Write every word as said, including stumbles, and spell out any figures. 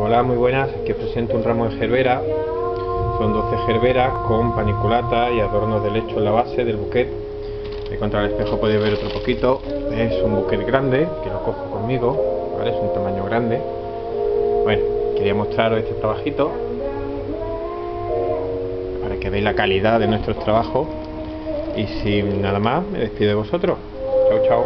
Hola, muy buenas. Aquí os presento un ramo de gerbera. Son doce gerberas con paniculata y adornos de lecho en la base del buquet. De contra el espejo podéis ver otro poquito. Es un buquet grande, que lo cojo conmigo, ¿vale? Es un tamaño grande. Bueno, quería mostraros este trabajito para que veáis la calidad de nuestros trabajos. Y sin nada más, me despido de vosotros. Chao, chao.